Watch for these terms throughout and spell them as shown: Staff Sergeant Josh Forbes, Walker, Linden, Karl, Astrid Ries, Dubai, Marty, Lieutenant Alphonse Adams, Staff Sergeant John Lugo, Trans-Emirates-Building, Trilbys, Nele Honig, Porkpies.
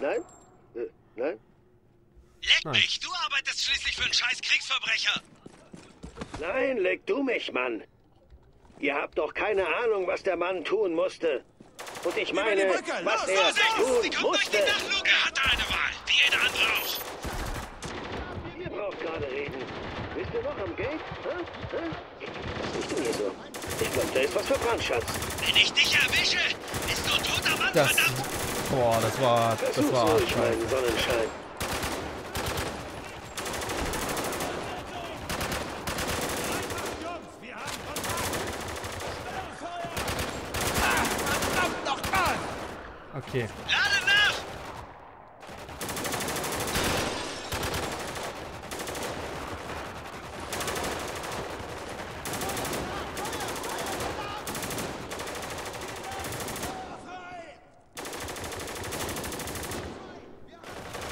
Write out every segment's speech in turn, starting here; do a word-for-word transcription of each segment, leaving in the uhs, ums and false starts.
Nein? Äh, nein? Leck nein. mich, du arbeitest schließlich für einen scheiß Kriegsverbrecher! Nein, leck du mich, Mann! Ihr habt doch keine Ahnung, was der Mann tun musste. Und ich meine, los, was los, er los, tun kommt musste. Durch die Dachluke. Er hatte eine Wahl, wie jeder andere auch. Ihr braucht gerade reden. Bist du noch am Gate? Hm? Hm? Was ist denn hier so? Ich glaube, da ist was verbrannt, Schatz. Wenn ich dich erwische, bist du ein toter Mann, das, verdammt! Boah, das war... Das Versuch's war... Ruhig, mein Sonnenschein. Okay. Lade nach!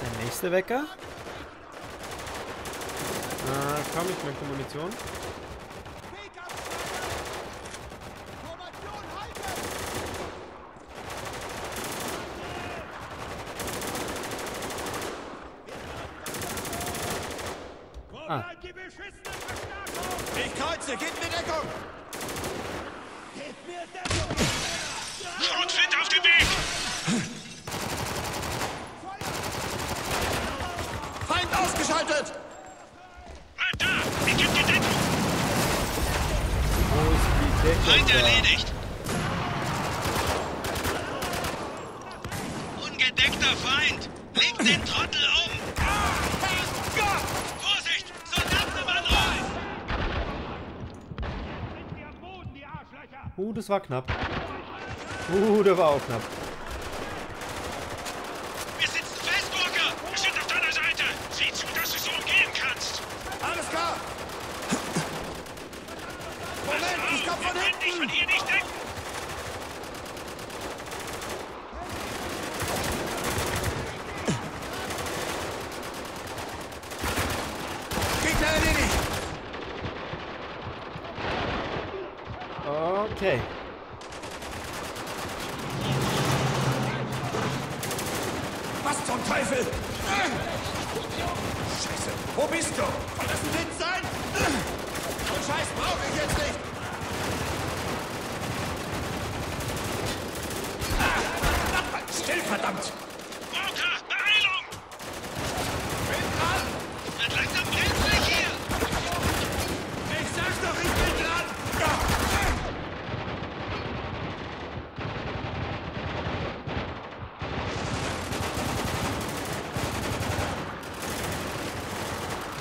Der nächste Wecker? Äh, komm, ich möchte Munition. Ah. Ich kreuze, gib mir Deckung! Gib mir Deckung! Schrotflint auf den Weg! Feind ausgeschaltet! Bleib da! Ich geb dir Deckung! Wo ist die Deckung? Feind erledigt! Ungedeckter Feind! Legt den Trottel um! Uh, das war knapp. Uh, der war auch knapp. Wir sitzen fest, Walker! Wir sind auf deiner Seite! Sieh zu, dass du so umgehen kannst! Alles klar! Moment, auf, ich komm von hinten! Ich kann dich von hier nicht decken! Gegner erledigt! Okay. Was zum Teufel? Scheiße, wo bist du? Soll das ein Witz sein? So einen Scheiß brauche ich jetzt nicht. Ah, still, verdammt! Walker, Beeilung! Bin dran! Wird langsam brenzlig hier! Ich sag doch, ich bin dran!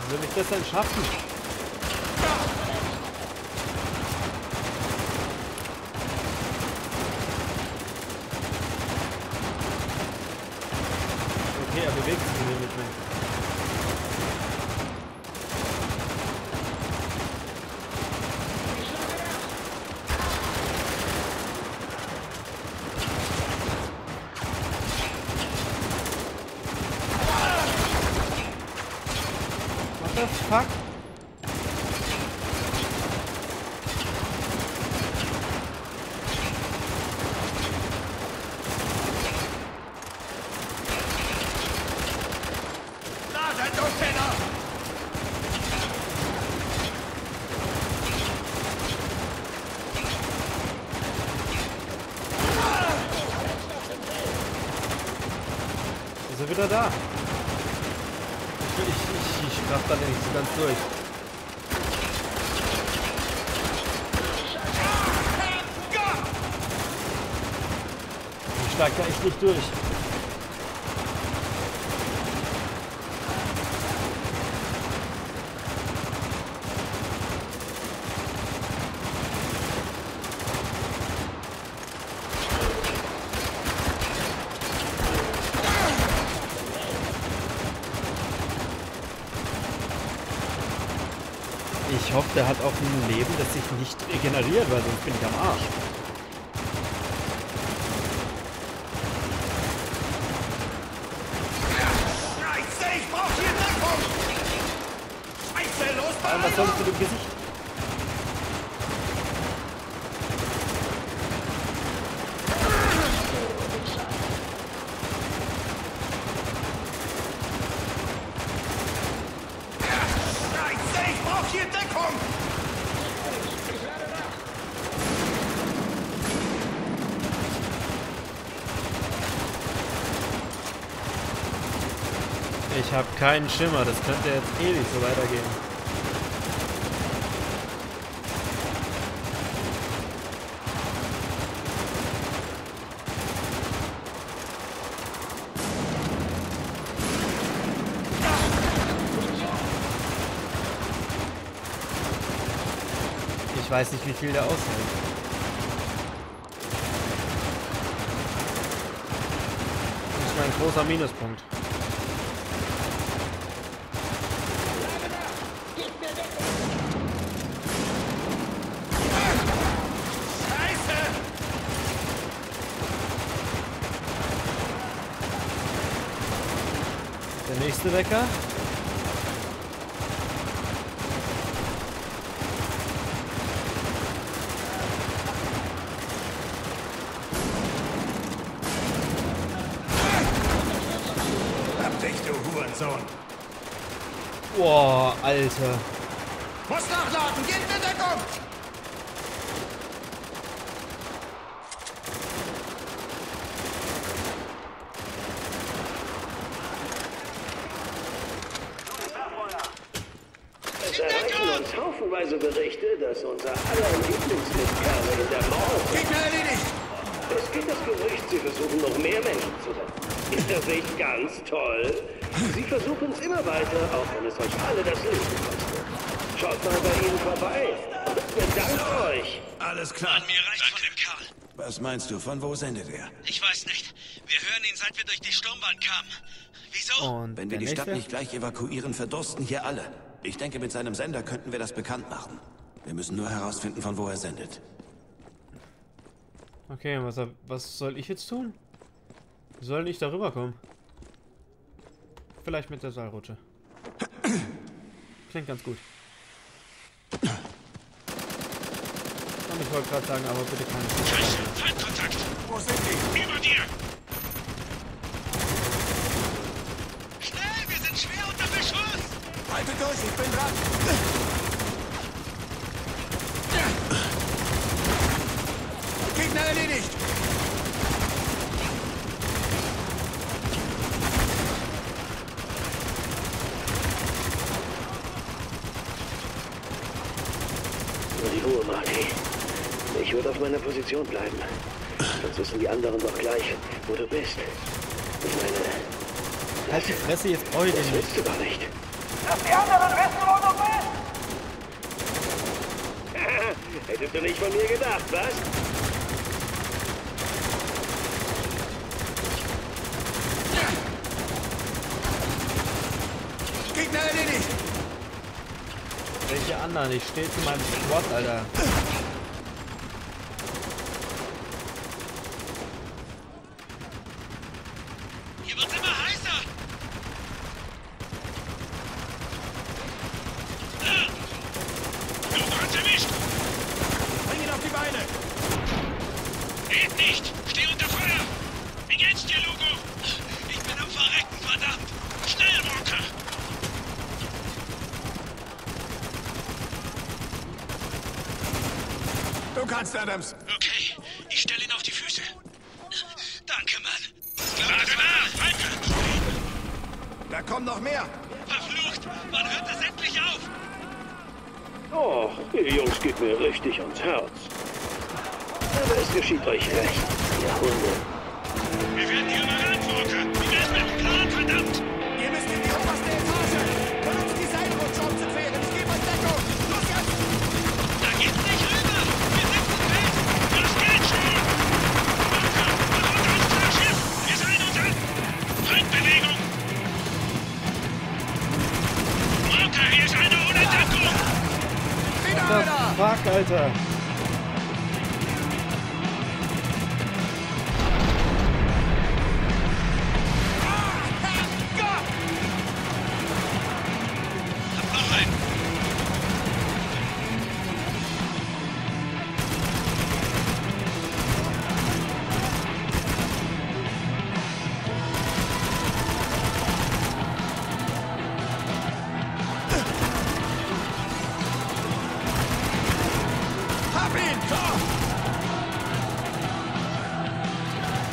Wie soll ich das denn schaffen? Okay, er bewegt sich hier mit mir. Fuck. Laden, du Penner! Ist er wieder da? Ich, ich, ich raff da nicht so ganz durch. Ich steig da echt nicht durch. Ich hoffe, der hat auch ein Leben, das sich nicht regeneriert, weil sonst bin ich am Arsch. Scheiße, ich brauche hier Deckung! Scheiße, los, Mann! Was soll ich mit dem Gesicht? Ich habe keinen Schimmer, das könnte jetzt ewig so weitergehen. Ich weiß nicht, wie viel der aushält. Das ist mein großer Minuspunkt. Scheiße! Der nächste Wecker. Boah, Alter. Muss nachladen, geht in Deckung! Es erreichen uns haufenweise Berichte, dass unser aller Lieblingslicht Karl in der Mauer ist. Gegner erledigt! Es gibt das Gerücht, sie versuchen noch mehr Menschen zu retten. Ist das nicht ganz toll? Sie versuchen es immer weiter, auch wenn es euch alle das Leben kostet. Schaut mal bei ihnen vorbei. Bedankt so. Euch. Alles klar. An mir reicht von dem Karl. Was meinst du? Von wo sendet er? Ich weiß nicht. Wir hören ihn, seit wir durch die Sturmwand kamen. Wieso? Und wenn wir die Stadt nicht gleich evakuieren, verdursten hier alle. Ich denke, mit seinem Sender könnten wir das bekannt machen. Wir müssen nur herausfinden, von wo er sendet. Okay, was, was soll ich jetzt tun? Wie soll ich da rüberkommen? Vielleicht mit der Seilrutsche. Klingt ganz gut. Und ich wollte gerade sagen, aber bitte keine Scheiße, Feindkontakt! Wo sind die? Über dir! Schnell, wir sind schwer unter Beschuss! Halte durch, ich bin dran! Gegner erledigt! Ruhe, Marty. Ich würde auf meiner Position bleiben. Sonst wissen die anderen doch gleich, wo du bist. Ich meine... Lass die Fresse jetzt heute nicht. Das willst du gar nicht. Lass die anderen wissen, wo du bist! Hättest du nicht von mir gedacht, was? Gegner erledigt! Welche anderen? Ich stehe zu meinem Squad, Alter. Hier wird's immer heißer! Du kannst erwischt! Bring ihn auf die Beine! Geht nicht! Steh unter Feuer! Wie geht's dir, Lugo? Ich bin am Verrecken, verdammt! Schnell, Walker! Du kannst, Adams. Okay, ich stelle ihn auf die Füße. Danke, Mann. Gerade nach, weiter. Da kommen noch mehr. Verflucht, wann hört das endlich auf? Oh, ihr Jungs geht mir richtig ans Herz. Aber es geschieht euch recht, ihr Hunde. Wir werden hier mal ranfucken. Wir werden mit dem Plan, verdammt. Ihr müsst in die oberste Etage. Von uns die Seilrutsche aufzutreten. Ich gebe euch Deckung. Los jetzt. Da geht's nicht rüber. Fuck, Alter!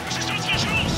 Das ist unsere Chance! Los!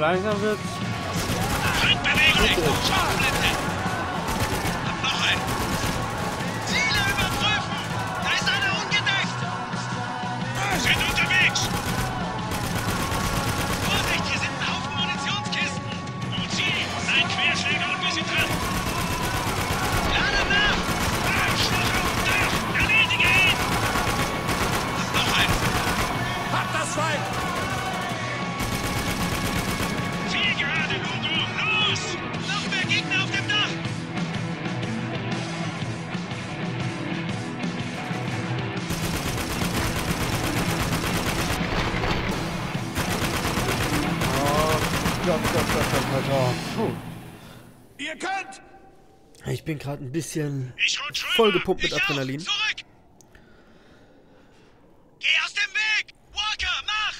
Langsam wird's. Feindbewegung! Scharfblende! Hab noch einen! Ziele überprüfen! Da ist einer ungedeckt! Sind unterwegs! Vorsicht, hier sind ein Haufen Munitionskisten! Nun zieh! Ein Querschläger und wir sind dran! Lade nach! Arschloch auf dem Dach! Erledige ihn! Hab noch einen! Hab das Feind! Ihr könnt! Ich bin gerade ein bisschen vollgepumpt mit Adrenalin. Zurück! Geh aus dem Weg! Walker, mach!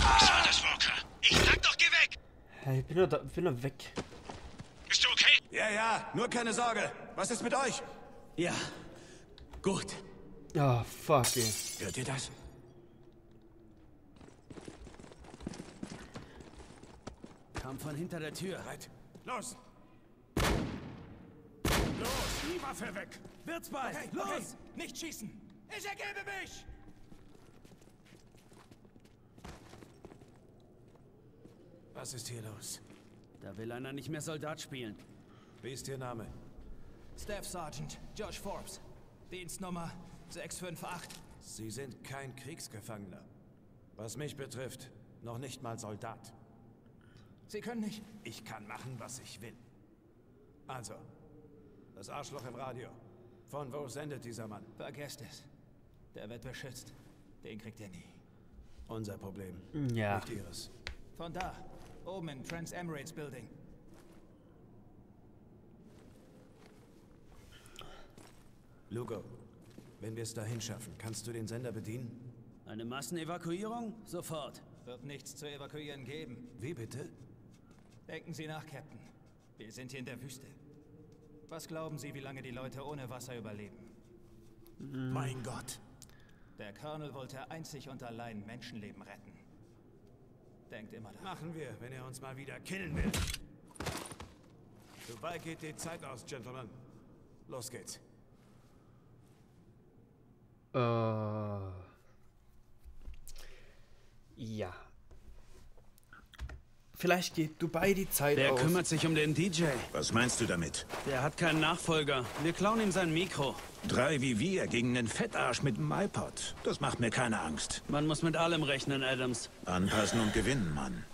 Was soll das, Walker? Ich sag doch, geh weg! Hey, ich bin doch, da, bin doch weg. Bist du okay? Ja, ja, nur keine Sorge. Was ist mit euch? Ja, gut. Ah, oh, fuck it. Hört ihr das? Kam von hinter der Tür. Bereit. Los! Los, die Waffe weg! Wird's bald! Okay, los! Okay. Nicht schießen! Ich ergebe mich! Was ist hier los? Da will einer nicht mehr Soldat spielen. Wie ist Ihr Name? Staff Sergeant Josh Forbes. Dienstnummer sechs fünf acht. Sie sind kein Kriegsgefangener. Was mich betrifft, noch nicht mal Soldat. Sie können nicht. Ich kann machen, was ich will. Also, das Arschloch im Radio. Von wo sendet dieser Mann? Vergesst es. Der wird beschützt. Den kriegt er nie. Unser Problem. Ja. Nicht Ihres. Von da. Oben im Trans-Emirates-Building. Lugo, wenn wir es dahin schaffen, kannst du den Sender bedienen? Eine Massenevakuierung? Sofort. Wird nichts zu evakuieren geben. Wie bitte? Denken Sie nach, Captain. Wir sind hier in der Wüste. Was glauben Sie, wie lange die Leute ohne Wasser überleben? Mm. Mein Gott! Der Colonel wollte einzig und allein Menschenleben retten. Denkt immer daran. Machen wir, wenn er uns mal wieder killen will. Dubai geht die Zeit aus, Gentlemen. Los geht's. Äh... Uh. Ja. Vielleicht geht Dubai die Zeit aus. Wer kümmert sich um den D J? Was meinst du damit? Der hat keinen Nachfolger. Wir klauen ihm sein Mikro. Drei wie wir gegen einen Fettarsch mit dem iPod. Das macht mir keine Angst. Man muss mit allem rechnen, Adams. Anpassen und gewinnen, Mann.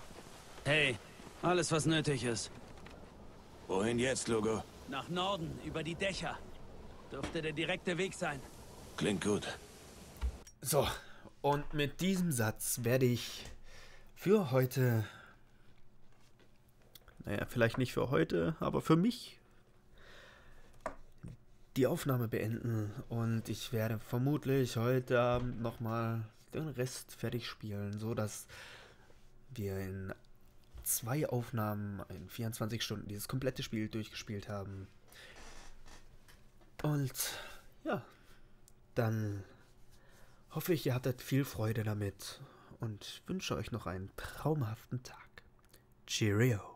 Hey, alles was nötig ist. Wohin jetzt, Lugo? Nach Norden, über die Dächer. Dürfte der direkte Weg sein. Klingt gut. So, und mit diesem Satz werde ich für heute... Naja, vielleicht nicht für heute, aber für mich die Aufnahme beenden. Und ich werde vermutlich heute Abend nochmal den Rest fertig spielen, sodass wir in zwei Aufnahmen in vierundzwanzig Stunden dieses komplette Spiel durchgespielt haben. Und ja, dann hoffe ich, ihr hattet viel Freude damit und wünsche euch noch einen traumhaften Tag. Cheerio!